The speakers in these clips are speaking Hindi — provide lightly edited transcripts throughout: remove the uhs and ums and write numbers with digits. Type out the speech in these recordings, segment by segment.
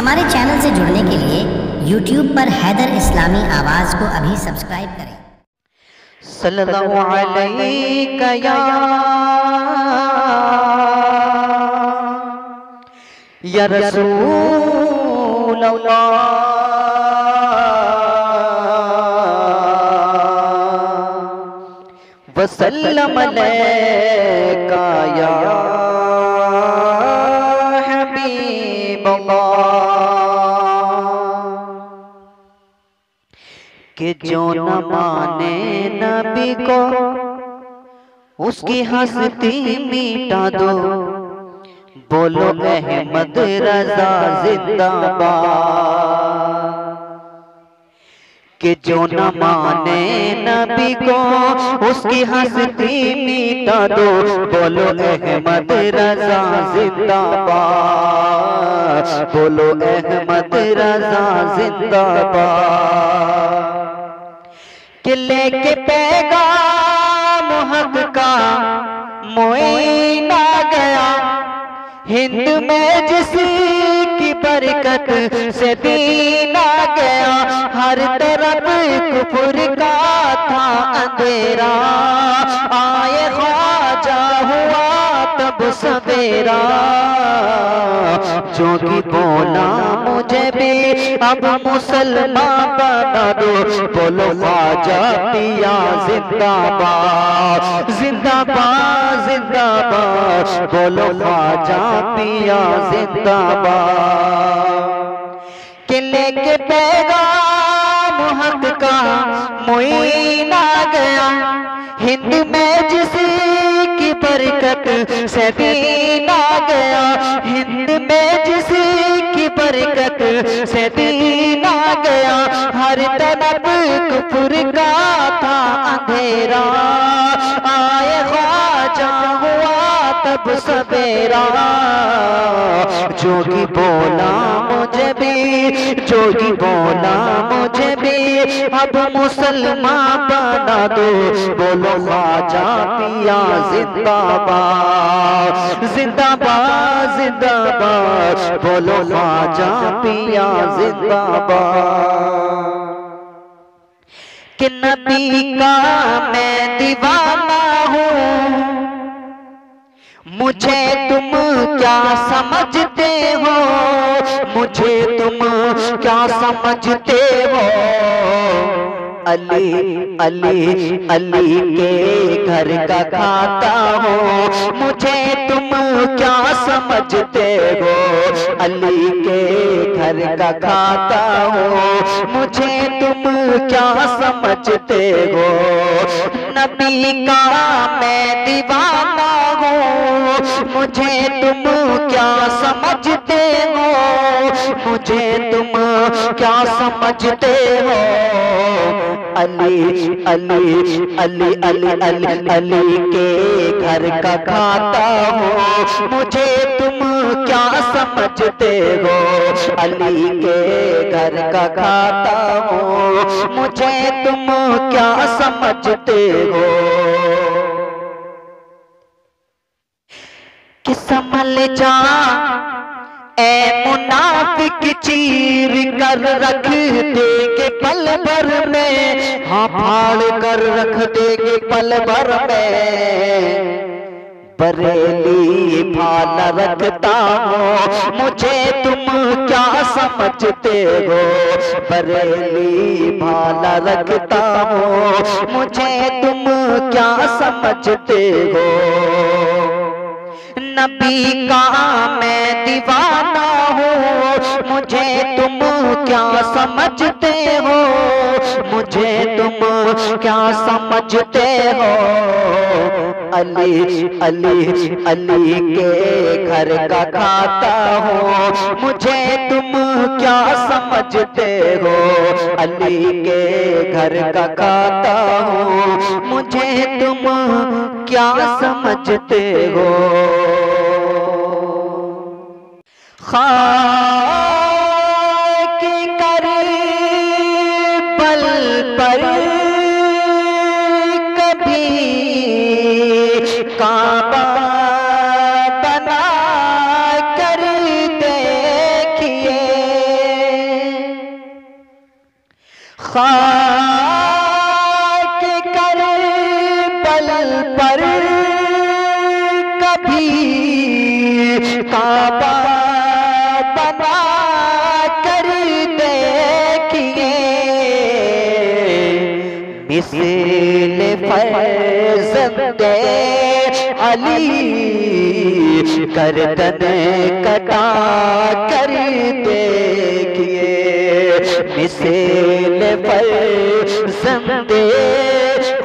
हमारे चैनल से जुड़ने के लिए YouTube पर हैदर इस्लामी आवाज को अभी सब्सक्राइब करें। सल्लल्लाहु अलैका या रसूल अल्लाह। वसल्लम अलैका या हबीब के जो न माने नबी को उसकी हस्ती मिटा दो। बोलो अहमद रजा जिंदाबाद। कि जो न माने नबी को उसकी हस्ती मिटा दो। बोलो अहमद रजा जिंदाबाद। बोलो अहमद रजा जिंदाबाद। कि लेके पैगाम हक का मोइन आ गया। हिंद में जिसकी बरकत से दीन आ गया। हर तरफ कुफर का था अंधेरा। आए ख्वाजा हुआ तब सवेरा। जो कि बोला मुझे भी अब मुसलमान बना दो। बोलो ख्वाजा पिया जिंदाबाद जिंदाबाद जिंदाबाद। बोलो ख्वाजा पिया जिंदाबाद। किले के पैगाम हक का मोइन आ गया। हिंद में जिसकी बरकत से दीन आ गया। हिंद में जिसकी बरकत से दीन आ गया। हर तरफ कुफर का था अंधेरा। आए ख्वाजा हुआ तब सवेरा। जो कि बोला मुझे भी जोगी बोला मुझे भी अब मुसलमान बना दो। बोलो ख्वाजा पिया जिंदाबाद जिंदाबाद जिंदाबाद। बोलो ख्वाजा पिया जिंदाबाद। कि नबी का मैं दीवाना हूँ। मुझे तुम क्या समझते हो। मुझे तुम क्या समझते हो। अली अली अली के घर का खाता हूँ। मुझे तुम क्या समझते हो। अली के घर का खाता हूँ। मुझे तुम क्या समझते हो। नबी का मैं दीवाना हूँ। मुझे तुम क्या समझते हो। मुझे तुम क्या समझते हो। अली अली अली अली अली अली के घर का खाता हूँ। मुझे तुम क्या समझते हो। अली के घर का खाता हूँ। मुझे तुम क्या समझते हो। कि संभल जा ए मुनाफिक चीर कर रख देंगे पल भर में। हाँ फाड़ कर रख देंगे पल भर में। बरेली भाल रखता हो। मुझे तुम क्या समझते हो। बरेली भाल रखता हो। मुझे तुम क्या समझते हो। नबी का मैं दीवाना हूँ। मुझे तुम क्या समझते हो। मुझे तुम क्या समझते हो। अली अली अली के घर का खाता हूँ। मुझे तुम क्या समझते हो। अली के घर का खाता हूँ। मुझे तुम क्या समझते हो। खाक करबल पर कभी काबा बना कर देखिए। खाक करबला पर कभी काबा बना कर देखिए, मिसल फर्जंदे अली गर्दन कटा कर देखिए, मिसल फर्जंदे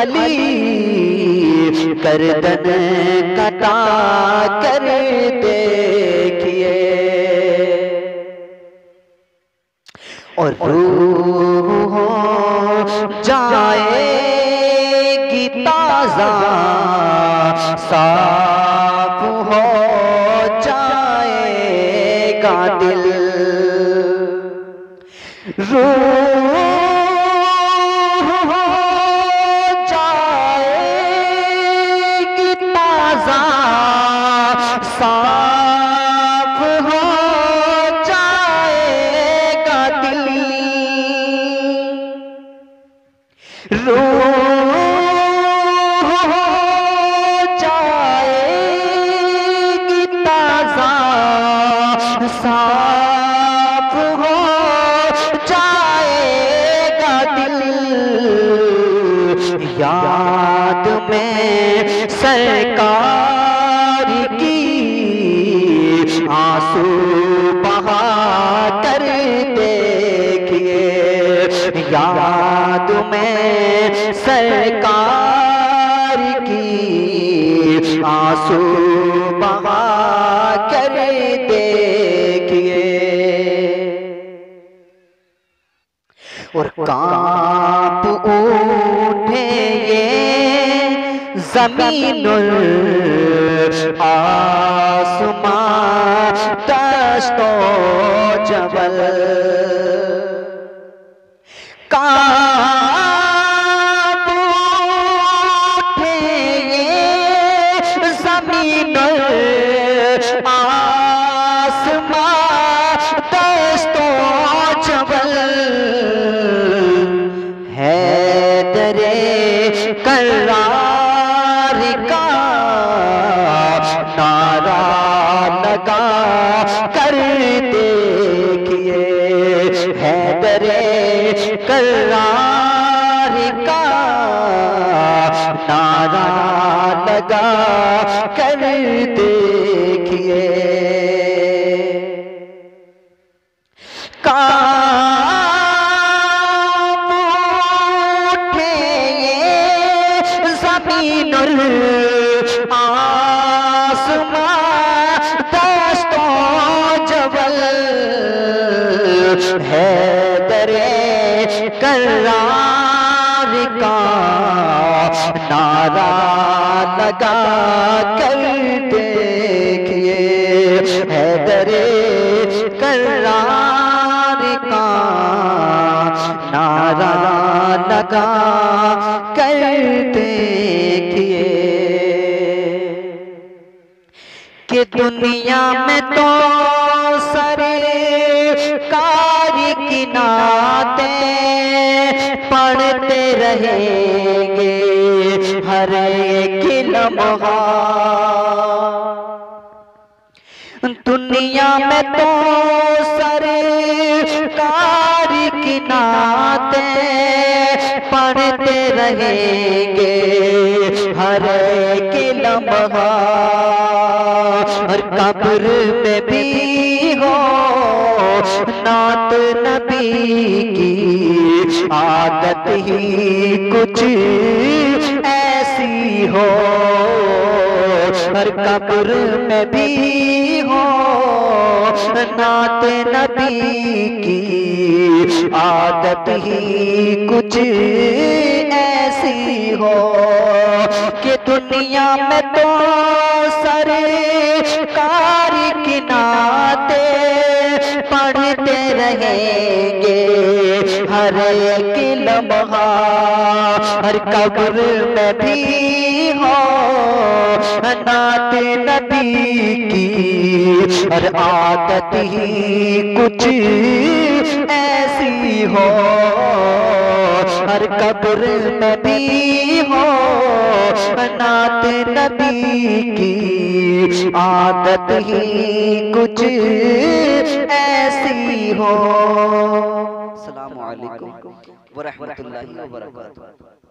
अली गर्दन कटा कर देखिए। और रूह जाएगी ताज़ा साफ हो जाएगा दिल, रूह हो जाएगी ताज़ा साफ हो जाएगा दिल, रूह साफ हो जाएगा दिल। याद में सरकार की आंसू बहा कर देखिए, याद में सरकार की आंसू बहा कर और कांप उठे ये ज़मीन आसमां दश्तो जबल, कांप उठे ये ज़मीन आसमां दश्तो जबल, करार का नारा लगा कर देखिए, हैदर करार का नारा लगा कर देखिए। आसमां दस्तों जबल, हैदर करार का नारा लगा कर देखिए, हैदर करार का नारा लगा कर देखिए। कि दुनिया में तो सरकार की नातें पढ़ते रहेंगे हर एक लम्हा, दुनिया में तो सरकार की नातें पढ़ते रहेंगे हर एक लम्हा, हर कब्र में भी हो नात नबी की आदत ही कुछ ऐसी हो, हर कब्र में भी हो नात नबी की आदत ही कुछ ऐसी हो। कि दुनिया में तो सरकार की नातें पढ़ते रहेंगे हर एक लम्हा, हर कब्र में भी हो नाते नबी की हर आदत ही कुछ ऐसी हो। कब्र नबी हो, नात नबी की आदत ही कुछ ऐसी हो। अस्सलामु अलैकुम व रहमतुल्लाहि व बरकातुहू।